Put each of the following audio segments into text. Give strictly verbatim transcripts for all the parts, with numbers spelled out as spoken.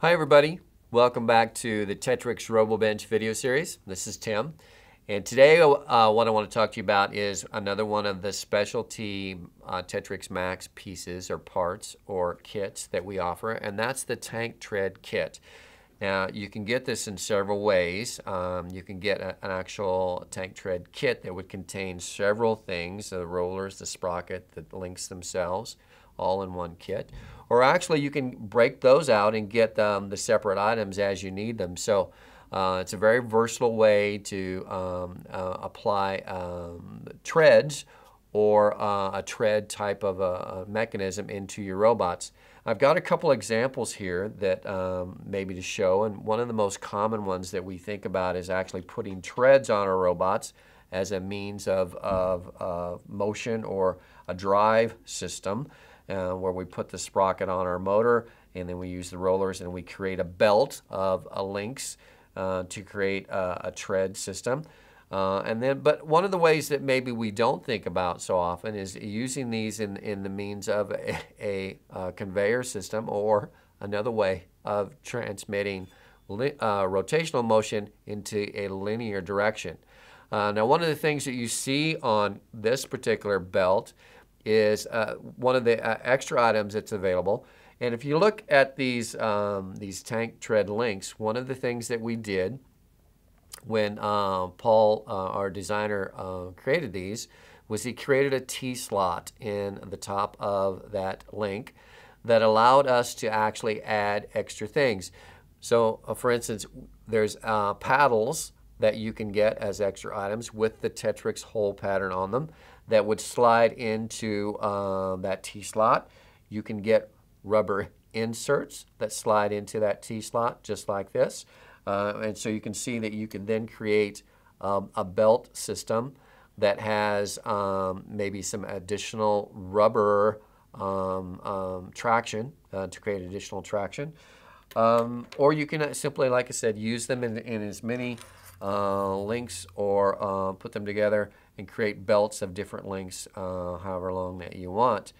Hi everybody, welcome back to the Tetrix RoboBench video series. This is Tim, and today uh, what I want to talk to you about is another one of the specialty uh, Tetrix Max pieces or parts or kits that we offer, and that's the tank tread kit. Now you can get this in several ways. Um, you can get a, an actual tank tread kit that would contain several things, the rollers, the sprocket, the links themselves, all in one kit. Or actually you can break those out and get um, the separate items as you need them. So uh, it's a very versatile way to um, uh, apply um, treads or uh, a tread type of a, a mechanism into your robots. I've got a couple examples here that um, maybe to show, and one of the most common ones that we think about is actually putting treads on our robots as a means of, of uh, motion or a drive system. Uh, where we put the sprocket on our motor and then we use the rollers and we create a belt of uh, links uh, to create a, a tread system. Uh, and then, but one of the ways that maybe we don't think about so often is using these in, in the means of a, a, a conveyor system, or another way of transmitting li uh, rotational motion into a linear direction. Uh, now, one of the things that you see on this particular belt is uh, one of the uh, extra items that's available. And if you look at these, um, these tank tread links, one of the things that we did when uh, Paul, uh, our designer, uh, created these was he created a T-slot in the top of that link that allowed us to actually add extra things. So uh, for instance, there's uh, paddles that you can get as extra items with the Tetrix hole pattern on them that would slide into uh, that T-slot. You can get rubber inserts that slide into that T-slot just like this. Uh, and so you can see that you can then create um, a belt system that has um, maybe some additional rubber um, um, traction uh, to create additional traction. Um, or you can simply, like I said, use them in, in as many Uh, links, or uh, put them together and create belts of different links uh, however long that you want.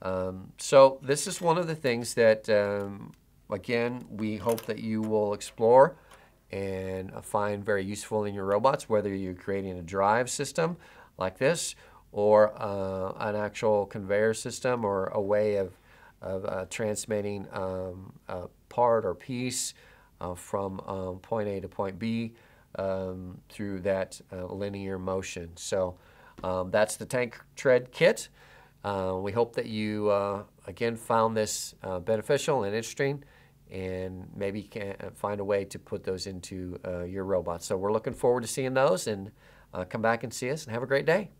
Um, so this is one of the things that um, again we hope that you will explore and find very useful in your robots, whether you're creating a drive system like this or uh, an actual conveyor system, or a way of, of uh, transmitting um, a part or piece uh, from um, point A to point B Um, through that uh, linear motion. So um, that's the tank tread kit. Uh, we hope that you uh, again found this uh, beneficial and interesting, and maybe can find a way to put those into uh, your robots. So we're looking forward to seeing those, and uh, come back and see us, and have a great day.